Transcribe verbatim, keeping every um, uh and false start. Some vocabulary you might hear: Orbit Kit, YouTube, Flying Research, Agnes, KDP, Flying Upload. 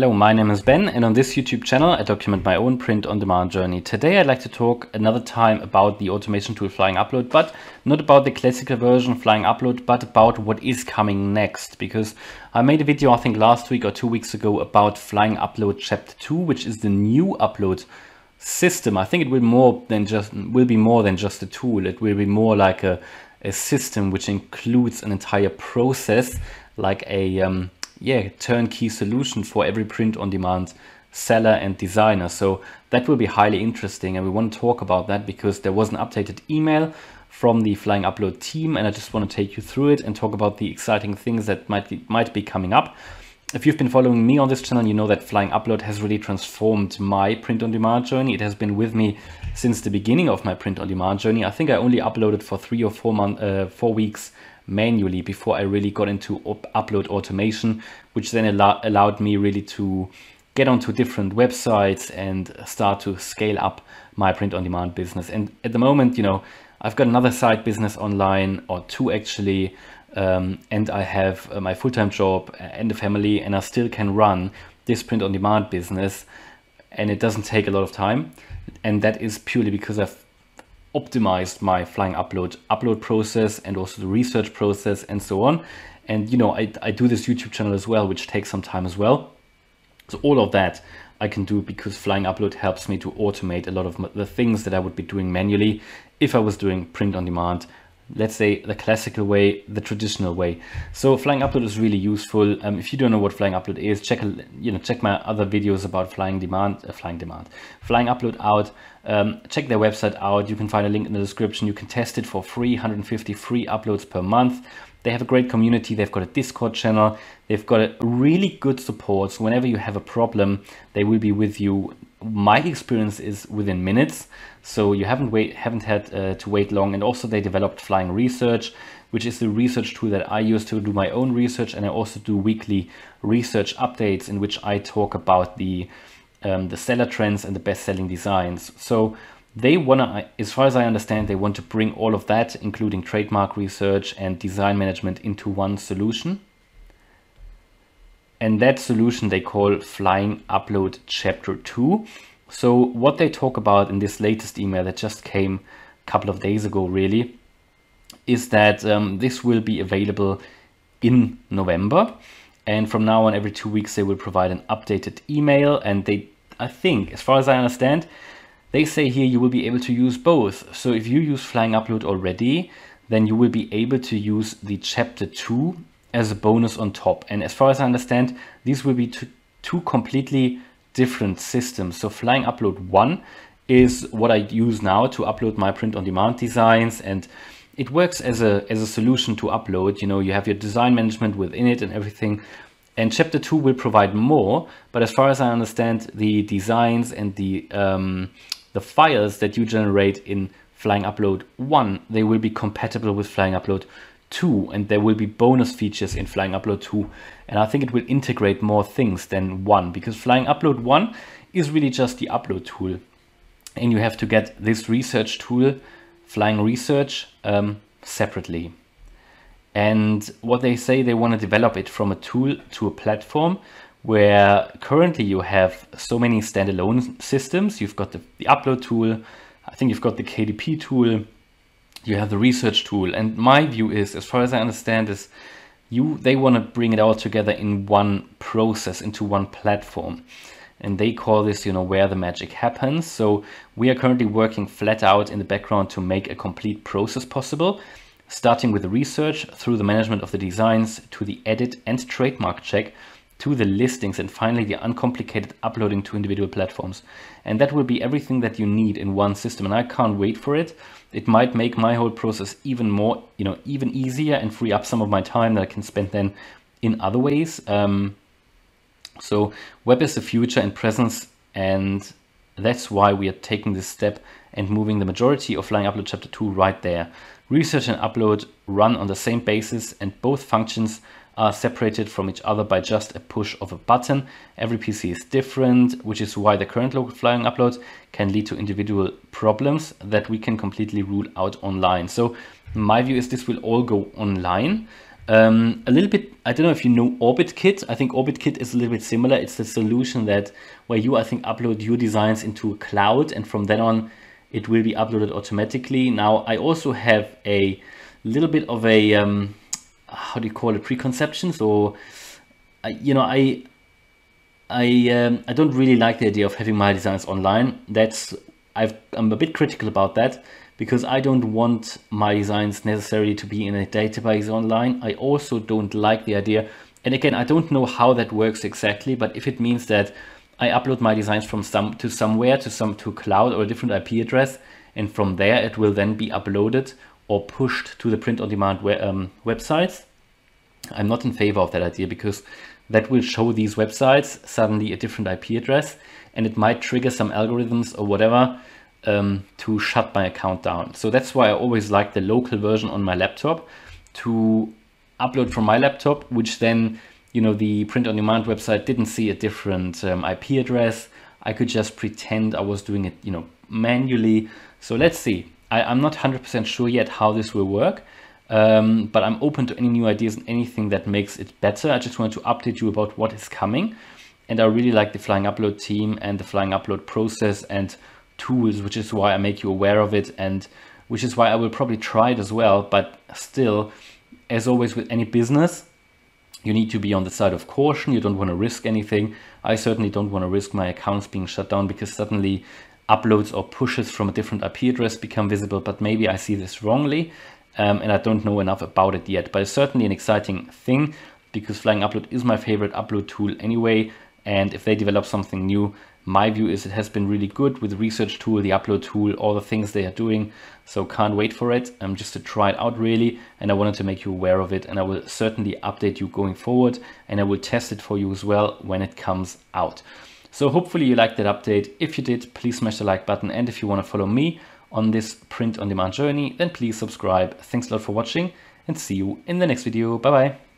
Hello, my name is Ben, and on this YouTube channel I document my own print-on-demand journey. Today I'd like to talk another time about the automation tool Flying Upload, but not about the classical version Flying Upload, but about what is coming next, because I made a video I think last week or two weeks ago about Flying Upload Chapter two, which is the new upload system. I think it will more than just will be more than just a tool. It will be more like a, a system which includes an entire process, like a um, yeah, turnkey solution for every print-on-demand seller and designer. So that will be highly interesting, and we want to talk about that because there was an updated email from the Flying Upload team, and I just want to take you through it and talk about the exciting things that might be, might be coming up. If you've been following me on this channel, you know that Flying Upload has really transformed my print-on-demand journey. It has been with me since the beginning of my print-on-demand journey. I think I only uploaded for three or four month, uh, four weeks manually before I really got into upload automation, which then allow allowed me really to get onto different websites and start to scale up my print-on-demand business. And at the moment, you know, I've got another side business online, or two actually, Um, and I have uh, my full-time job and a family, and I still can run this print-on-demand business, and it doesn't take a lot of time. And that is purely because I've optimized my Flying Upload upload process and also the research process and so on. And you know, I, I do this YouTube channel as well, which takes some time as well. So all of that I can do because Flying Upload helps me to automate a lot of the things that I would be doing manually if I was doing print-on-demand, let's say the classical way, the traditional way. So Flying Upload is really useful. Um, if you don't know what Flying Upload is, check you know check my other videos about Flying Demand, uh, Flying Demand, Flying Upload out. Um, check their website out. You can find a link in the description. You can test it for free, one hundred fifty free uploads per month. They have a great community. They've got a Discord channel. They've got a really good support. So whenever you have a problem, they will be with you. My experience is within minutes, so you haven't wait haven't had uh, to wait long. And also they developed Flying Research, which is the research tool that I use to do my own research, and I also do weekly research updates in which I talk about the um, the seller trends and the best-selling designs. So they wanna, as far as I understand, they want to bring all of that, including trademark research and design management, into one solution. And that solution they call Flying Upload Chapter two. So what they talk about in this latest email that just came a couple of days ago really is that um, this will be available in November. And from now on, every two weeks, they will provide an updated email. And they, I think, as far as I understand, they say here you will be able to use both. So if you use Flying Upload already, then you will be able to use the Chapter two as a bonus on top. And as far as I understand, these will be two, two completely different systems. So Flying Upload one is what I use now to upload my print-on-demand designs, and it works as a, as a solution to upload. You know, you have your design management within it and everything. And Chapter two will provide more, but as far as I understand, the designs and the, um, the files that you generate in Flying Upload one, they will be compatible with Flying Upload two, and there will be bonus features in Flying Upload two, and I think it will integrate more things than one, because Flying Upload one is really just the upload tool, and you have to get this research tool, Flying Research, um, separately. And what they say, they want to develop it from a tool to a platform, where currently you have so many standalone systems. You've got the, the upload tool, I think you've got the K D P tool, you have the research tool, and my view is, as far as I understand, is you they want to bring it all together in one process, into one platform, and they call this, you know, where the magic happens. So we are currently working flat out in the background to make a complete process possible, starting with the research, through the management of the designs, to the edit and trademark check, to the listings, and finally the uncomplicated uploading to individual platforms. And that will be everything that you need in one system, and I can't wait for it. It might make my whole process even more, you know, even easier, and free up some of my time that I can spend then in other ways. Um, so web is the future and presence, and that's why we are taking this step and moving the majority of Flying Upload Chapter two right there. Research and upload run on the same basis, and both functions are separated from each other by just a push of a button. Every P C is different, which is why the current local Flying Upload can lead to individual problems that we can completely rule out online. So my view is this will all go online, Um, a little bit, I don't know if you know Orbit Kit. I think Orbit Kit is a little bit similar. It's the solution that where you, I think, upload your designs into a cloud, and from then on, it will be uploaded automatically. Now, I also have a little bit of a, um, how do you call it, preconception. So, I, you know, I, I, um, I don't really like the idea of having my designs online. That's, I've, I'm a bit critical about that, because I don't want my designs necessarily to be in a database online. I also don't like the idea. And again, I don't know how that works exactly, but if it means that I upload my designs from some to somewhere, to some to cloud or a different I P address, and from there it will then be uploaded or pushed to the print on demand we um, websites. I'm not in favor of that idea, because that will show these websites suddenly a different I P address, and it might trigger some algorithms or whatever Um, to shut my account down. So that's why I always like the local version on my laptop to upload from my laptop, which then, you know, the print on demand website didn't see a different um, I P address. I could just pretend I was doing it, you know, manually. So let's see. I, I'm not one hundred percent sure yet how this will work, um, but I'm open to any new ideas and anything that makes it better. I just wanted to update you about what is coming. And I really like the Flying Upload team and the Flying Upload process and tools, which is why I make you aware of it, and which is why I will probably try it as well. But still, as always with any business, you need to be on the side of caution. You don't want to risk anything. I certainly don't want to risk my accounts being shut down because suddenly uploads or pushes from a different I P address become visible, but maybe I see this wrongly, um, and I don't know enough about it yet. But it's certainly an exciting thing, because Flying Upload is my favorite upload tool anyway, and if they develop something new, my view is it has been really good with the research tool, the upload tool, all the things they are doing. So can't wait for it, um, just to try it out really. And I wanted to make you aware of it, and I will certainly update you going forward, and I will test it for you as well when it comes out. So hopefully you liked that update. If you did, please smash the like button. And if you want to follow me on this print on demand journey, then please subscribe. Thanks a lot for watching, and see you in the next video. Bye bye.